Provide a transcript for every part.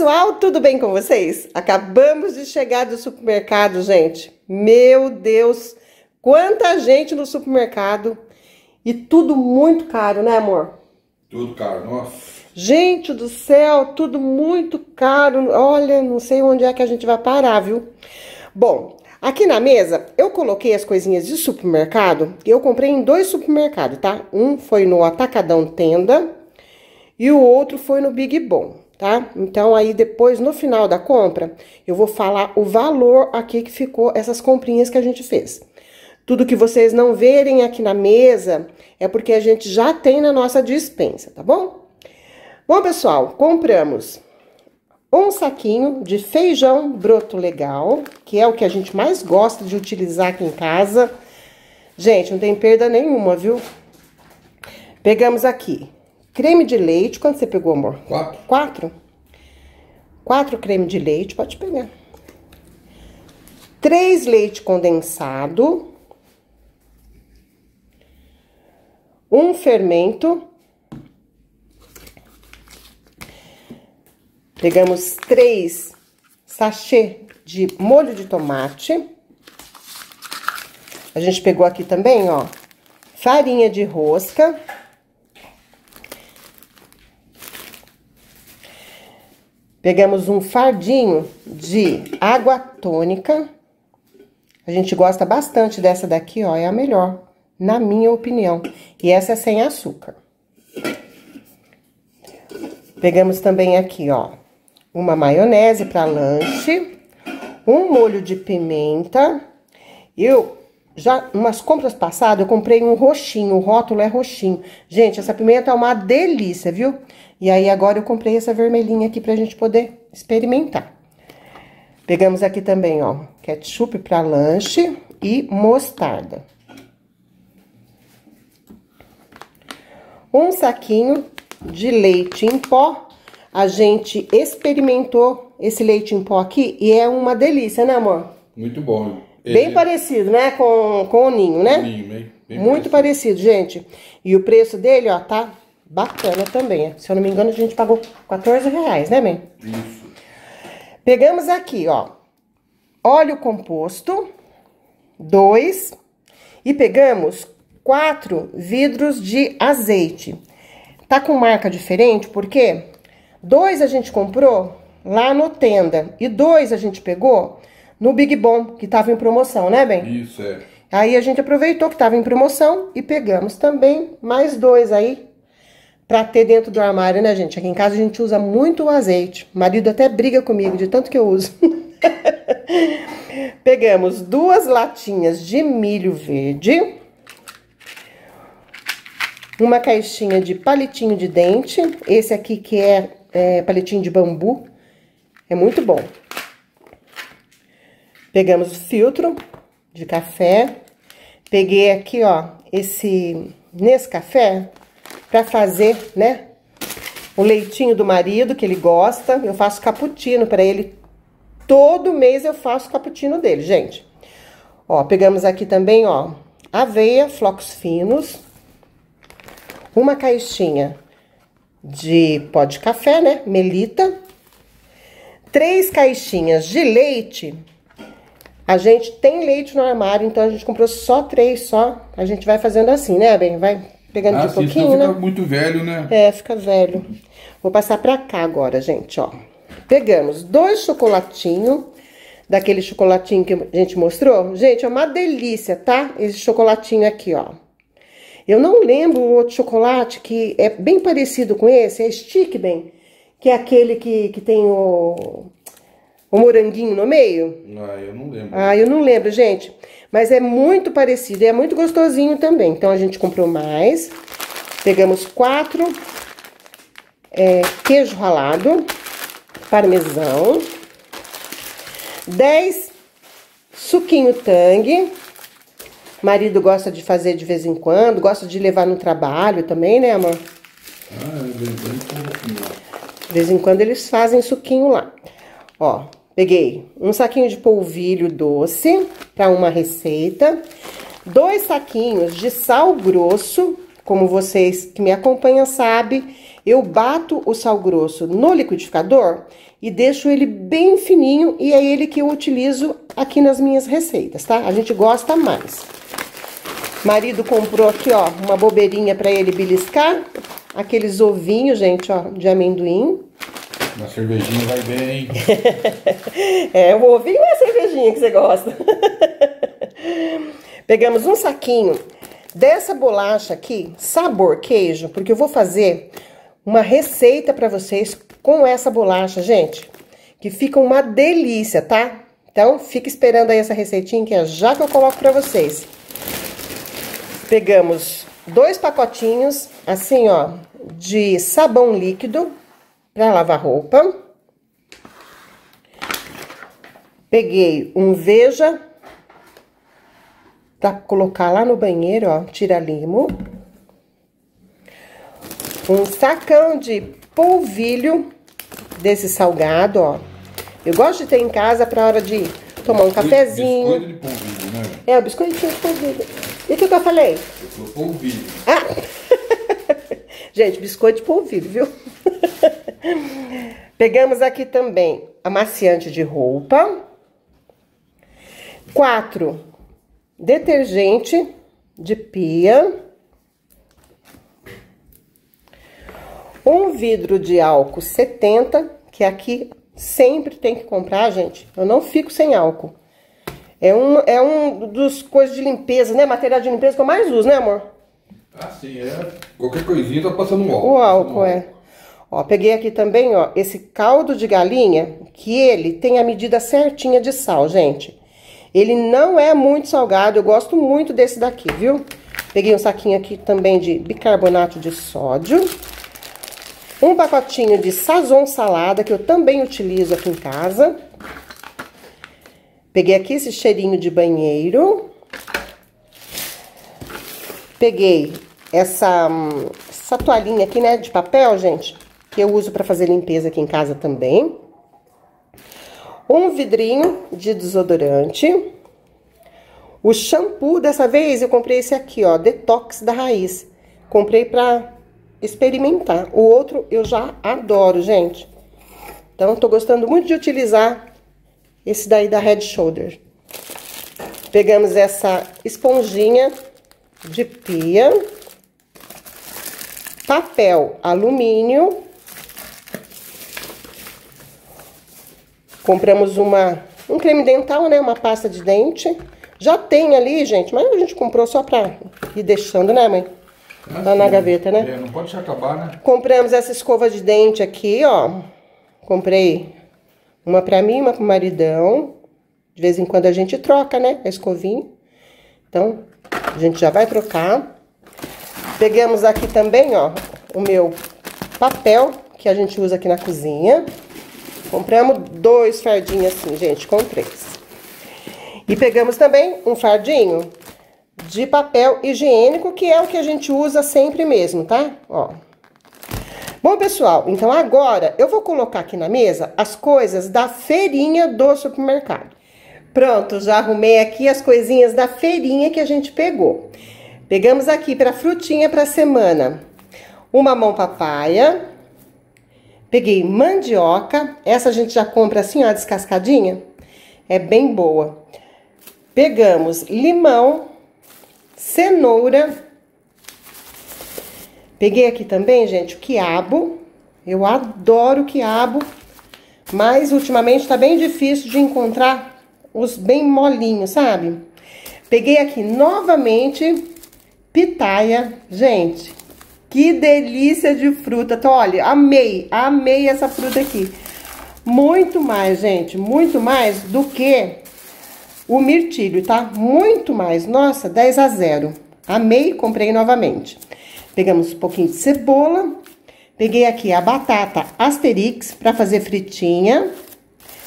pessoal, tudo bem com vocês? Acabamos de chegar do supermercado, gente. Meu Deus, quanta gente no supermercado e tudo muito caro, né, amor? Tudo caro, nossa. Gente do céu, tudo muito caro. Olha, não sei onde é que a gente vai parar, viu? Bom, aqui na mesa eu coloquei as coisinhas de supermercado. Eu comprei em dois supermercados, tá? Um foi no Atacadão Tenda e o outro foi no Big Bom. Tá? Então, aí depois, no final da compra, eu vou falar o valor aqui que ficou essas comprinhas que a gente fez. Tudo que vocês não verem aqui na mesa é porque a gente já tem na nossa dispensa, tá bom? Bom, pessoal, compramos um saquinho de feijão broto legal, que é o que a gente mais gosta de utilizar aqui em casa. Gente, não tem perda nenhuma, viu? Pegamos aqui. Creme de leite, quanto você pegou, amor? 4? 4 creme de leite, pode pegar. 3 leite condensado. 1 fermento. Pegamos 3 sachê de molho de tomate. A gente pegou aqui também, ó, farinha de rosca. Pegamos um fardinho de água tônica. A gente gosta bastante dessa daqui, ó. É a melhor, na minha opinião. E essa é sem açúcar. Pegamos também aqui, ó, uma maionese para lanche. Um molho de pimenta. Eu, já umas compras passadas, eu comprei um roxinho. O rótulo é roxinho. Gente, essa pimenta é uma delícia, viu? E aí, agora eu comprei essa vermelhinha aqui pra gente poder experimentar. Pegamos aqui também, ó, ketchup pra lanche e mostarda. Um saquinho de leite em pó. A gente experimentou esse leite em pó aqui e é uma delícia, né, amor? Muito bom. Bem parecido, né, com o Ninho, né? O Ninho, bem muito parecido, gente. E o preço dele, ó, tá... bacana também, se eu não me engano a gente pagou 14 reais, né, mãe? Isso. Pegamos aqui, ó, óleo composto, 2, e pegamos 4 vidros de azeite. Tá com marca diferente, porque 2 a gente comprou lá no Tenda, e 2 a gente pegou no Big Bom, que tava em promoção, né, bem? Isso, é. Aí a gente aproveitou que tava em promoção e pegamos também mais 2 aí, pra ter dentro do armário, né, gente? Aqui em casa a gente usa muito o azeite. O marido até briga comigo de tanto que eu uso. Pegamos 2 latinhas de milho verde. Uma caixinha de palitinho de dente. Esse aqui que é palitinho de bambu. É muito bom. Pegamos filtro de café. Peguei aqui, ó, esse Nescafé. Pra fazer, né, o leitinho do marido, que ele gosta. Eu faço cappuccino pra ele. Todo mês eu faço cappuccino dele, gente. Ó, pegamos aqui também, ó, aveia, flocos finos. Uma caixinha de pó de café, né, Melitta. 3 caixinhas de leite. A gente tem leite no armário, então a gente comprou só 3, só. A gente vai fazendo assim, né, bem, vai... pegando de pouquinho, né? Fica muito velho, né? É, fica velho. Vou passar pra cá agora, gente, ó. Pegamos 2 chocolatinhos, daquele chocolatinho que a gente mostrou. Gente, é uma delícia, tá? Esse chocolatinho aqui, ó. Eu não lembro o outro chocolate que é bem parecido com esse, é stick, bem. Que é aquele que tem o moranguinho no meio. Ah, eu não lembro. Ah, eu não lembro, gente. Mas é muito parecido e é muito gostosinho também. Então, a gente comprou mais. Pegamos 4 queijo ralado, parmesão. 10 suquinho Tang. Marido gosta de fazer de vez em quando, gosta de levar no trabalho também, né, amor? Ah, é verdade. De vez em quando eles fazem suquinho lá. Ó, peguei um saquinho de polvilho doce para uma receita. 2 saquinhos de sal grosso. Como vocês que me acompanham sabem, Eu bato o sal grosso no liquidificador e deixo ele bem fininho, e é ele que eu utilizo aqui nas minhas receitas, tá? A gente gosta mais. Marido comprou aqui, ó, uma bobeirinha pra ele beliscar. Aqueles ovinhos, gente, ó, de amendoim. Uma cervejinha vai bem. É, o ovinho é a cervejinha que você gosta. Pegamos um saquinho dessa bolacha aqui, sabor queijo, porque eu vou fazer uma receita pra vocês com essa bolacha, gente, que fica uma delícia, tá? Então, fica esperando aí essa receitinha, que é já que eu coloco pra vocês. Pegamos 2 pacotinhos, assim, ó, de sabão líquido pra lavar roupa. Peguei um Veja pra colocar lá no banheiro, ó, tira limo. Um sacão de polvilho desse salgado, ó. Eu gosto de ter em casa pra hora de tomar um cafezinho. Biscoito de polvilho, né? É, o biscoitinho de polvilho. E o que eu falei? Eu sou polvilho. Ah! Gente, biscoito de polvilho, viu? Pegamos aqui também amaciante de roupa. 4 detergente de pia. Um vidro de álcool 70, que aqui sempre tem que comprar, gente. Eu não fico sem álcool. É um dos coisas de limpeza, né? Material de limpeza que eu mais uso, né, amor? Ah, sim, é. Qualquer coisinha tá passando um álcool. O álcool, é. Ó, peguei aqui também, ó, esse caldo de galinha, que ele tem a medida certinha de sal, gente. Ele não é muito salgado, eu gosto muito desse daqui, viu? Peguei um saquinho aqui também de bicarbonato de sódio. Um pacotinho de Sazon salada, que eu também utilizo aqui em casa. Peguei aqui esse cheirinho de banheiro. Peguei essa toalhinha aqui, né, de papel, gente, que eu uso pra fazer limpeza aqui em casa também. Um vidrinho de desodorante. O shampoo, dessa vez, eu comprei esse aqui, ó, Detox da Raiz. Comprei pra experimentar. O outro eu já adoro, gente. Então, tô gostando muito de utilizar esse daí da Head Shoulder. Pegamos essa esponjinha de pia. Papel alumínio. Compramos um creme dental, né? Uma pasta de dente. Já tem ali, gente, mas a gente comprou só pra ir deixando, né, mãe? Tá na gaveta, né? É, não pode acabar, né? Compramos essa escova de dente aqui, ó. Comprei uma pra mim, uma pro maridão. De vez em quando a gente troca, né? A escovinha. Então, a gente já vai trocar. Pegamos aqui também, ó, o meu papel, que a gente usa aqui na cozinha. Compramos 2 fardinhos assim, gente, com 3. E pegamos também um fardinho de papel higiênico, que é o que a gente usa sempre mesmo, tá? Ó. Bom, pessoal, então agora eu vou colocar aqui na mesa as coisas da feirinha do supermercado. Pronto, já arrumei aqui as coisinhas da feirinha que a gente pegou. Pegamos aqui pra frutinha pra semana uma mão papaya. Peguei mandioca. Essa a gente já compra assim, ó, descascadinha. É bem boa. Pegamos limão. Cenoura. Peguei aqui também, gente, o quiabo. Eu adoro quiabo, mas ultimamente tá bem difícil de encontrar os bem molinhos, sabe? Peguei aqui novamente pitaia. Gente, que delícia de fruta. Então, olha, amei essa fruta aqui. Muito mais, gente, muito mais do que o mirtilho, tá? Muito mais. Nossa, 10-0. Amei, comprei novamente. Pegamos um pouquinho de cebola. Peguei aqui a batata Asterix pra fazer fritinha.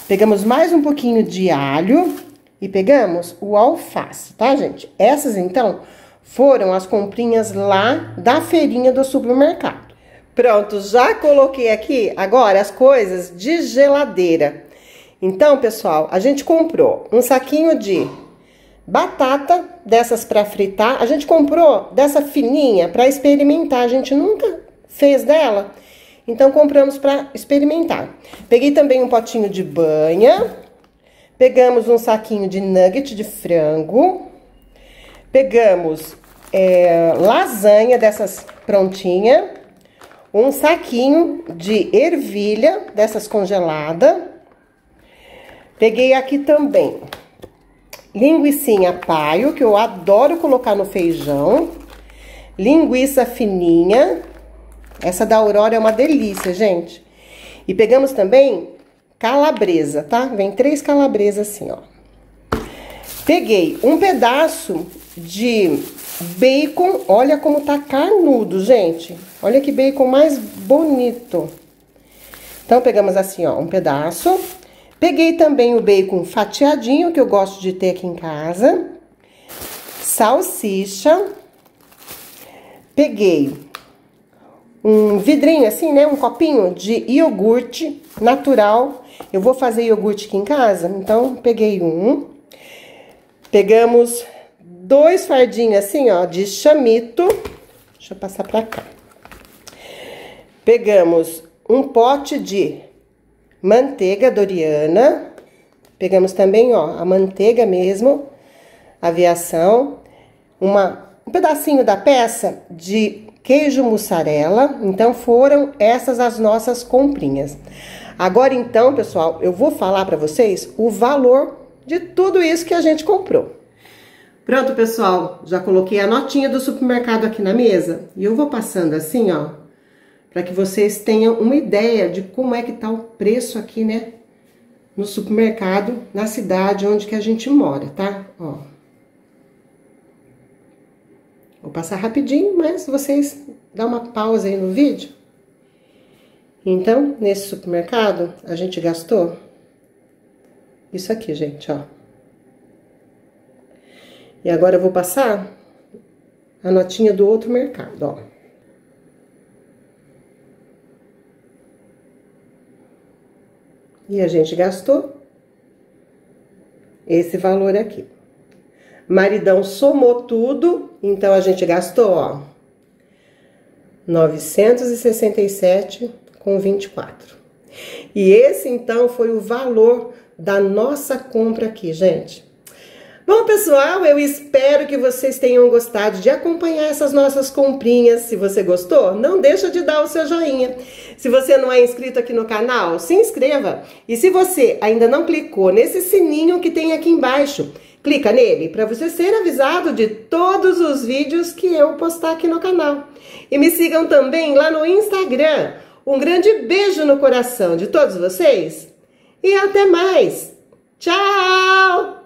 Pegamos mais um pouquinho de alho. E pegamos o alface, tá, gente? Essas, então, foram as comprinhas lá da feirinha do supermercado. Pronto, já coloquei aqui agora as coisas de geladeira. Então, pessoal, a gente comprou um saquinho de batata, dessas pra fritar. A gente comprou dessa fininha pra experimentar. A gente nunca fez dela. Então, compramos para experimentar. Peguei também um potinho de banha. Pegamos um saquinho de nugget de frango. Pegamos lasanha dessas prontinha. Um saquinho de ervilha dessas congelada. Peguei aqui também linguiçinha paio, que eu adoro colocar no feijão. Linguiça fininha. Essa da Aurora é uma delícia, gente. E pegamos também calabresa, tá? Vem 3 calabresas assim, ó. Peguei um pedaço de bacon. Olha como tá carnudo, gente. Olha que bacon mais bonito. Então, pegamos assim, ó, um pedaço. Peguei também o bacon fatiadinho, que eu gosto de ter aqui em casa. Salsicha. Peguei um vidrinho assim, né? Um copinho de iogurte natural. Eu vou fazer iogurte aqui em casa, então peguei um. Pegamos 2 fardinhos assim, ó, de chamito. Deixa eu passar pra cá. Pegamos um pote de manteiga Doriana. Pegamos também, ó, a manteiga mesmo, aviação. Um pedacinho da peça de queijo mussarela. Então, foram essas as nossas comprinhas. Agora, então, pessoal, eu vou falar pra vocês o valor de tudo isso que a gente comprou. Pronto, pessoal, já coloquei a notinha do supermercado aqui na mesa. E eu vou passando assim, ó, para que vocês tenham uma ideia de como é que tá o preço aqui, né? No supermercado, na cidade onde que a gente mora, tá? Ó. Vou passar rapidinho, mas vocês dão uma pausa aí no vídeo. Então, nesse supermercado, a gente gastou isso aqui, gente, ó. E agora eu vou passar a notinha do outro mercado, ó. E a gente gastou esse valor aqui. Maridão somou tudo, então a gente gastou, ó, 967,24. E esse, então, foi o valor da nossa compra aqui, gente. Bom, pessoal, eu espero que vocês tenham gostado de acompanhar essas nossas comprinhas. Se você gostou, não deixa de dar o seu joinha. Se você não é inscrito aqui no canal, se inscreva. E se você ainda não clicou nesse sininho que tem aqui embaixo, clica nele para você ser avisado de todos os vídeos que eu postar aqui no canal. E me sigam também lá no Instagram. Um grande beijo no coração de todos vocês e até mais. Tchau!